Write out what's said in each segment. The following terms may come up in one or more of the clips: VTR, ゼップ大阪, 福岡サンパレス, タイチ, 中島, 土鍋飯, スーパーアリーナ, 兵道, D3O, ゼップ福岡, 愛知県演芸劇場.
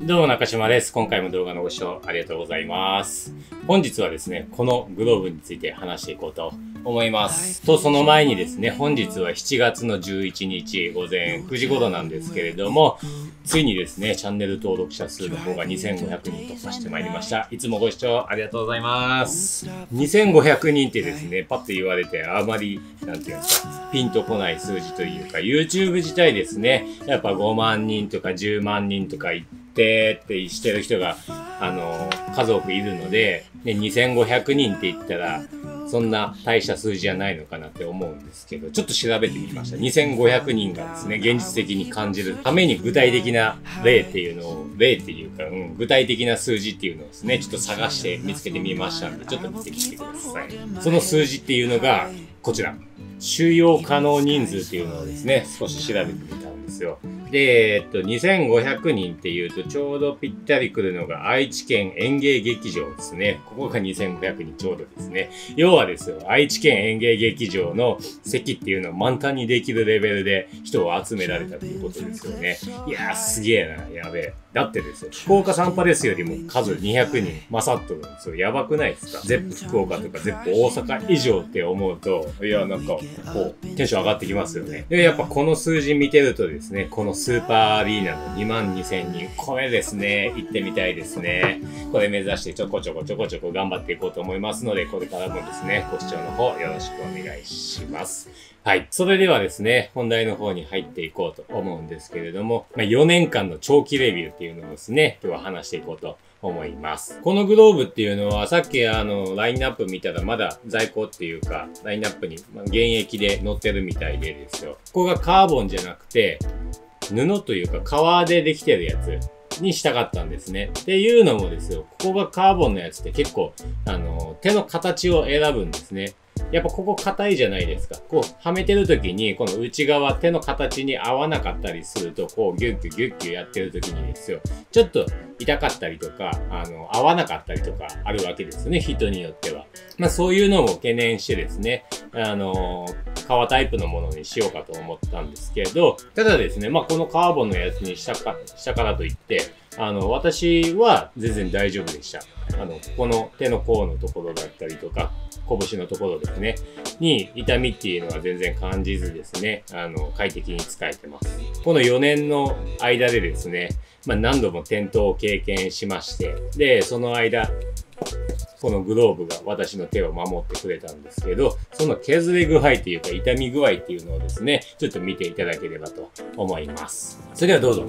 どうも中島です。今回も動画のご視聴ありがとうございます。本日はですね、このグローブについて話していこうと思います。と、その前にですね、本日は7月の11日午前9時頃なんですけれども、ついにですね、チャンネル登録者数の方が2500人突破してまいりました。いつもご視聴ありがとうございます。2500人ってですね、パッと言われてあまり、なんていうんですか、ピンとこない数字というか、YouTube 自体ですね、やっぱ5万人とか10万人とか言って、ってしてる人が数多くいるので、ね、2500人って言ったらそんな大した数字じゃないのかなって思うんですけど、ちょっと調べてみました。2500人がですね、現実的に感じるために具体的な例っていうのを、例っていうか、具体的な数字っていうのをですね、ちょっと探して見つけてみましたんで、ちょっと見てきてください。その数字っていうのがこちら、収容可能人数っていうのをですね、少し調べてみたんですよ。で、2500人っていうとちょうどぴったり来るのが愛知県演芸劇場ですね。ここが2500人ちょうどですね。要はですよ、愛知県演芸劇場の席っていうのを満タンにできるレベルで人を集められたということですよね。いやー、すげえな、やべえ。だってですよ、福岡サンパレスよりも数200人勝っとるんですよ。やばくないですか？ゼップ福岡とかゼップ大阪以上って思うと、いや、なんかこう、テンション上がってきますよね。で、やっぱこの数字見てるとですね、このスーパーアリーナの2万2000人、これですね、行ってみたいですね。これ目指してちょこちょこ頑張っていこうと思いますので、これからもですね、ご視聴の方よろしくお願いします。はい、それではですね、本題の方に入っていこうと思うんですけれども、4年間の長期レビューっていうのをですね、今日は話していこうと思います。このグローブっていうのは、さっきラインナップ見たらまだ在庫っていうか、ラインナップに現役で載ってるみたいでですよ。ここがカーボンじゃなくて、布というか革でできてるやつにしたかったんですね。っていうのもですよ、ここがカーボンのやつって結構、手の形を選ぶんですね。やっぱここ硬いじゃないですか。こうはめてる時に、この内側、手の形に合わなかったりすると、こうギュッやってる時にですよ、ちょっと痛かったりとか、合わなかったりとかあるわけですね、人によっては。まあそういうのも懸念してですね、革タイプのものにしようかと思ったんですけど、ただですね、まあこのカーボンのやつにしたからといって、私は全然大丈夫でした。この手の甲のところだったりとか、拳のところですね、に痛みっていうのは全然感じずですね、快適に使えてます。この4年の間でですね、まあ何度も転倒を経験しまして、で、その間、このグローブが私の手を守ってくれたんですけど、その削れ具合というか痛み具合っていうのをですね、ちょっと見ていただければと思います。それではどうぞ。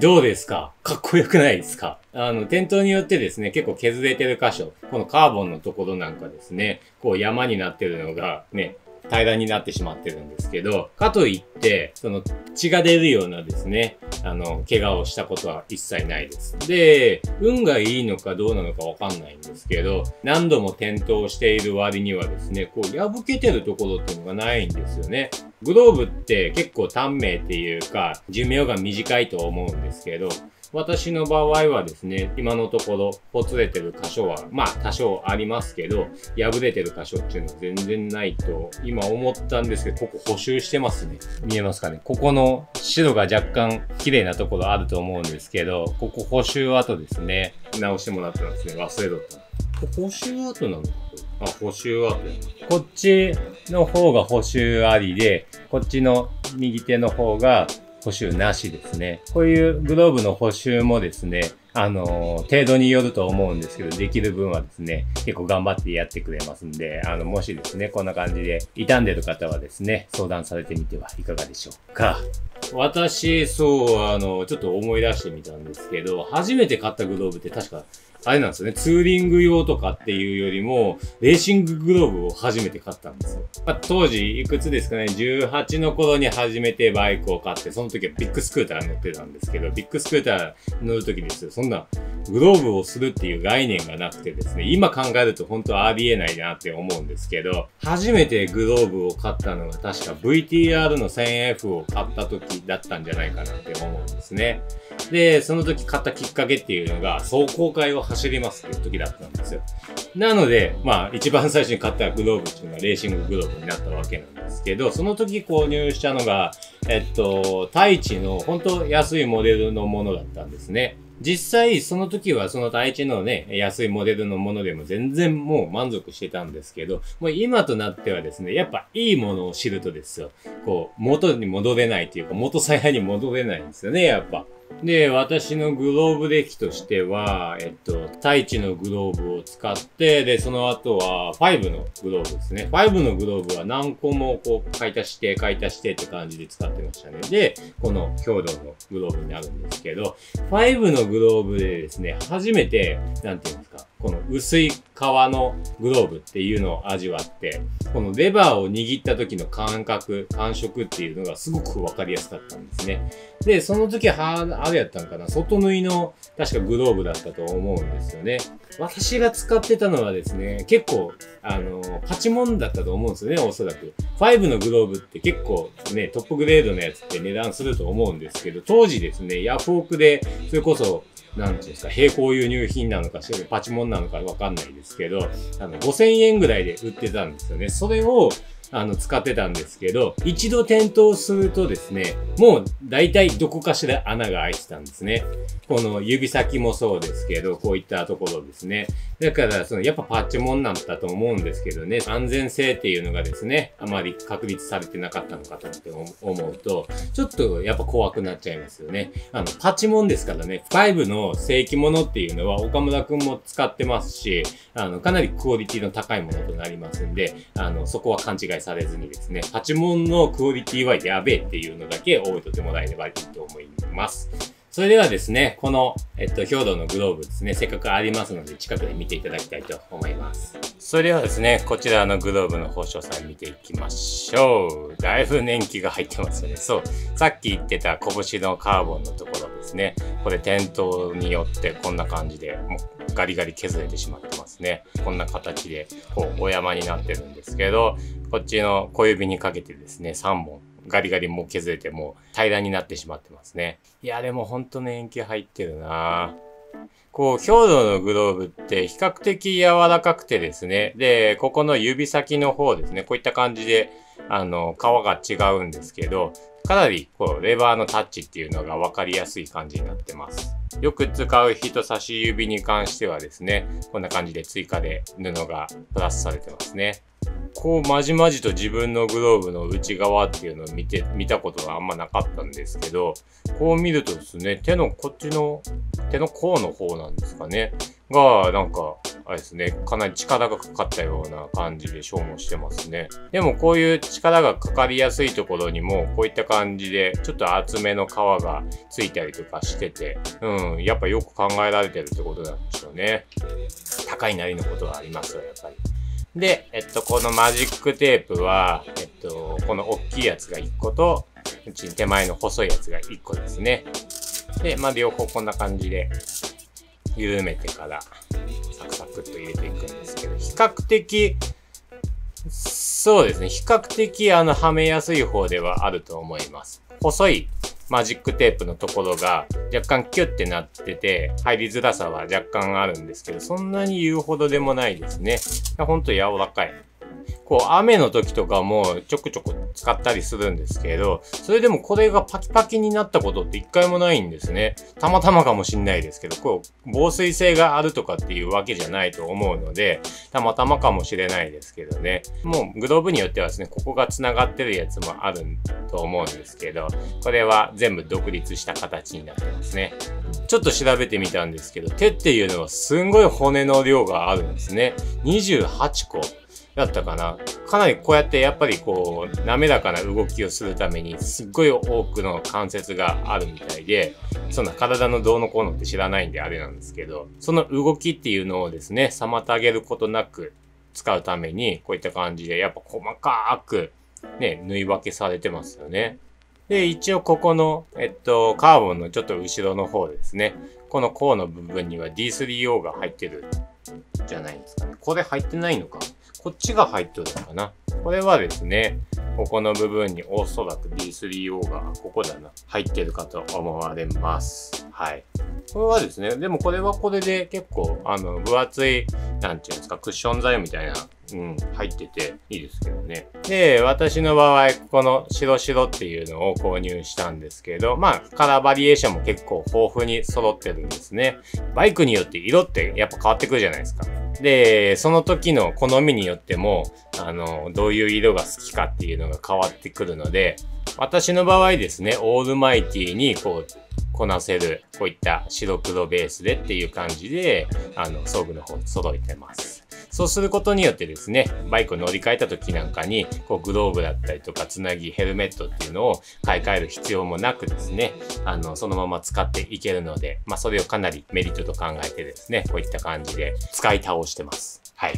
どうですか？かっこよくないですか？転倒によってですね、結構削れてる箇所、このカーボンのところなんかですね、こう山になってるのがね、平らになってしまってるんですけど、かといって、その血が出るようなですね、怪我をしたことは一切ないです。で、運がいいのかどうなのかわかんないんですけど、何度も転倒している割にはですね、こう破けてるところっていうのがないんですよね。グローブって結構短命っていうか、寿命が短いと思うんですけど、私の場合はですね、今のところ、ほつれてる箇所は、まあ多少ありますけど、破れてる箇所っていうのは全然ないと、今思ったんですけど、ここ補修してますね。見えますかね？ここの白が若干綺麗なところあると思うんですけど、ここ補修後ですね、直してもらったんですね。忘れとった。補修後なのか？あ、補修後。こっちの方が補修ありで、こっちの右手の方が補修なしですね。こういうグローブの補修もですね、程度によると思うんですけど、できる分はですね、結構頑張ってやってくれますんで、もしですね、こんな感じで傷んでる方はですね、相談されてみてはいかがでしょうか。私、そう、ちょっと思い出してみたんですけど、初めて買ったグローブって確か、あれなんですよね、ツーリング用とかっていうよりも、レーシンググローブを初めて買ったんですよ。まあ、当時、いくつですかね、18の頃に初めてバイクを買って、その時はビッグスクーター乗ってたんですけど、ビッグスクーター乗る時ですよ、そんなグローブをするっていう概念がなくてですね、今考えると本当はありえないなって思うんですけど、初めてグローブを買ったのが確か VTR の 1000F を買った時だったんじゃないかなって思うんですね。で、その時買ったきっかけっていうのが、壮行会を走りますっていう時だったんですよ。なので、まあ一番最初に買ったグローブっていうのはレーシンググローブになったわけなんですけど、その時購入したのが、タイチの本当安いモデルのものだったんですね。実際、その時はそのタイチのね、安いモデルのものでも全然もう満足してたんですけど、もう今となってはですね、やっぱいいものを知るとですよ、こう、元に戻れないというか、元さやに戻れないんですよね、やっぱ。で、私のグローブ歴としては、タイチのグローブを使って、で、その後は、5のグローブですね。5のグローブは何個もこう、買い足してって感じで使ってましたね。で、この強度のグローブになるんですけど、5のグローブでですね、初めて、なんていうんですか、この薄い革のグローブっていうのを味わって、このレバーを握った時の感触っていうのがすごくわかりやすかったんですね。で、その時は、あれやったのかな、外縫いの確かグローブだったと思うんですよね。私が使ってたのはですね、結構、パチモンだったと思うんですよね、おそらく。5のグローブって結構ね、トップグレードのやつって値段すると思うんですけど、当時ですね、ヤフオクで、それこそ、なんていうんですか、並行輸入品なのか、パチモンなのかわかんないですけど、5000円ぐらいで売ってたんですよね。それを、使ってたんですけど、一度点灯するとですね、もう大体どこかしら穴が開いてたんですね。この指先もそうですけど、こういったところですね。だから、やっぱパッチモンなんだと思うんですけどね、安全性っていうのがですね、あまり確立されてなかったのかと思うと、ちょっとやっぱ怖くなっちゃいますよね。パッチモンですからね、5の正規物っていうのは岡村くんも使ってますし、かなりクオリティの高いものとなりますんで、そこは勘違いされずにですね、パチモンのクオリティはやべえっていうのだけ覚えとってもらえればいいと思います。それではですね、この、兵道のグローブですね、せっかくありますので近くで見ていただきたいと思います。それではですね、こちらのグローブの包装さん見ていきましょう。だいぶ年季が入ってますよね。そう。さっき言ってた拳のカーボンのところですね。これ点灯によってこんな感じで、もうガリガリ削れてしまってますね。こんな形で、こう、お山になってるんですけど、こっちの小指にかけてですね、3本。ガリガリもう削れてもう平らになってしまってますね。いや、でもほんと年季入ってるなぁ。こう、兵道のグローブって比較的柔らかくてですね。で、ここの指先の方ですね。こういった感じで、革が違うんですけど、かなりこう、レバーのタッチっていうのが分かりやすい感じになってます。よく使う人差し指に関してはですね、こんな感じで追加で布がプラスされてますね。こうまじまじと自分のグローブの内側っていうのを見たことがあんまなかったんですけど、こう見るとですね、手のこっちの手の甲の方なんですかねが、なんかあれですね、かなり力がかかったような感じで消耗してますね。でもこういう力がかかりやすいところにもこういった感じでちょっと厚めの皮がついたりとかしてて、うん、やっぱよく考えられてるってことなんでしょうね。高いなりのことはありますよ、やっぱり。で、このマジックテープは、この大きいやつが1個と、うち手前の細いやつが1個ですね。で、まあ、両方こんな感じで、緩めてから、サクサクっと入れていくんですけど、比較的、そうですね、比較的、はめやすい方ではあると思います。細いマジックテープのところが若干キュッてなってて入りづらさは若干あるんですけど、そんなに言うほどでもないですね。ほんと柔らかい。こう雨の時とかもちょこちょこ使ったりするんですけど、それでもこれがパキパキになったことって一回もないんですね。たまたまかもしんないですけど、こう防水性があるとかっていうわけじゃないと思うので、たまたまかもしれないですけどね。もうグローブによってはですね、ここが繋がってるやつもあると思うんですけど、これは全部独立した形になってますね。ちょっと調べてみたんですけど、手っていうのはすんごい骨の量があるんですね。28個。だったかな。かなりこうやってやっぱりこう滑らかな動きをするためにすっごい多くの関節があるみたいで、そんな体のどうのこうのって知らないんであれなんですけど、その動きっていうのをですね、妨げることなく使うためにこういった感じでやっぱ細かくね、縫い分けされてますよね。で、一応ここの、カーボンのちょっと後ろの方ですね。このコアの部分には D3O が入ってるじゃないですかね。これ入ってないのか。こっちが入ってるのかな。これはですね、ここの部分におそらく D3O がここだな、入ってるかと思われます。はい。これはですね、でもこれはこれで結構、分厚い、なんていうんですか、クッション材みたいな、入ってていいですけどね。で、私の場合、この白白っていうのを購入したんですけど、まあ、カラーバリエーションも結構豊富に揃ってるんですね。バイクによって色ってやっぱ変わってくるじゃないですか。で、その時の好みによっても、どういう色が好きかっていうのが変わってくるので、私の場合ですね、オールマイティにこう、こなせる、こういった白黒ベースでっていう感じで、装具の方揃えてます。そうすることによってですね、バイクを乗り換えた時なんかに、こうグローブだったりとか、つなぎ、ヘルメットっていうのを買い替える必要もなくですね、そのまま使っていけるので、まあそれをかなりメリットと考えてですね、こういった感じで使い倒してます。はい。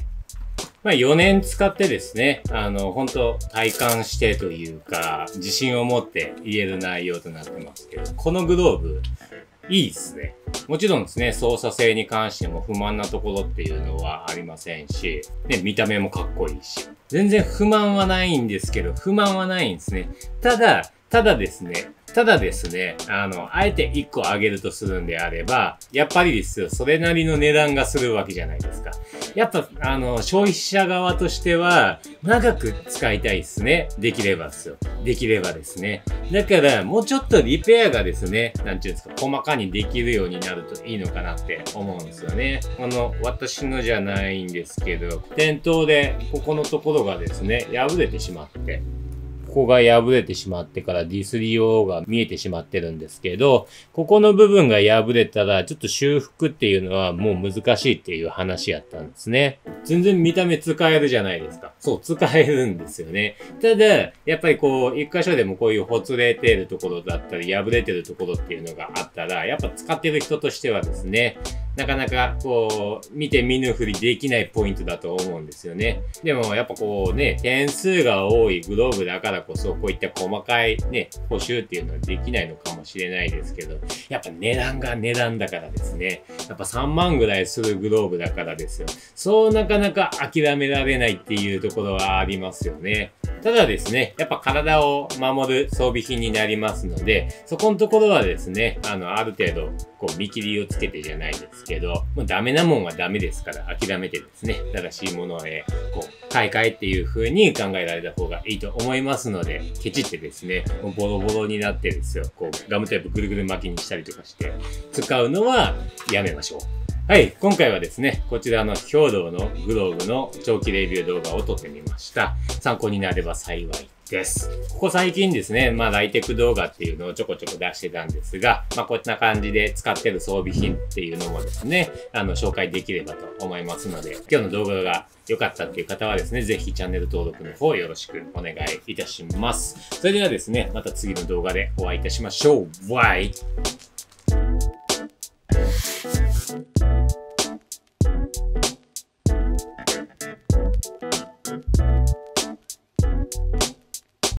まあ4年使ってですね、本当体感してというか、自信を持って言える内容となってますけど、このグローブ、いいですね。もちろんですね、操作性に関しても不満なところっていうのはありませんし、ね、見た目もかっこいいし。全然不満はないんですけど、不満はないんですね。ただですね、あえて1個上げるとするんであれば、やっぱりですよ、それなりの値段がするわけじゃないですか。やっぱ、消費者側としては、長く使いたいですね。できればですよ。できればですね。だから、もうちょっとリペアがですね、なんていうんですか、細かにできるようになるといいのかなって思うんですよね。私のじゃないんですけど、店頭で、ここのところがですね、破れてしまって、ここが破れてしまってから D3O が見えてしまってるんですけど、ここの部分が破れたらちょっと修復っていうのはもう難しいっていう話やったんですね。全然見た目使えるじゃないですか。そう、使えるんですよね。ただ、やっぱりこう、一箇所でもこういうほつれてるところだったり、破れてるところっていうのがあったら、やっぱ使ってる人としてはですね、なかなかこう、見て見ぬふりできないポイントだと思うんですよね。でもやっぱこうね、点数が多いグローブだからこそ、こういった細かいね、補修っていうのはできないのかもしれないですけど、やっぱ値段が値段だからですね。やっぱ3万ぐらいするグローブだからですよ。そうなかなか諦められないっていうところはありますよね。ただですね、やっぱ体を守る装備品になりますので、そこのところはですね、ある程度、こう、見切りをつけてじゃないですけど、もうダメなもんはダメですから、諦めてですね、正しいものへ、こう、買い替えっていう風に考えられた方がいいと思いますので、ケチってですね、もうボロボロになってですよ、こう、ガムテープぐるぐる巻きにしたりとかして、使うのはやめましょう。はい、今回はですね、こちらの兵道のグローブの長期レビュー動画を撮ってみました。参考になれば幸いです。ここ最近ですね、まあライテク動画っていうのをちょこちょこ出してたんですが、まあこんな感じで使ってる装備品っていうのもですね、紹介できればと思いますので、今日の動画が良かったっていう方はですね、ぜひチャンネル登録の方よろしくお願いいたします。それではですね、また次の動画でお会いいたしましょう。バイ。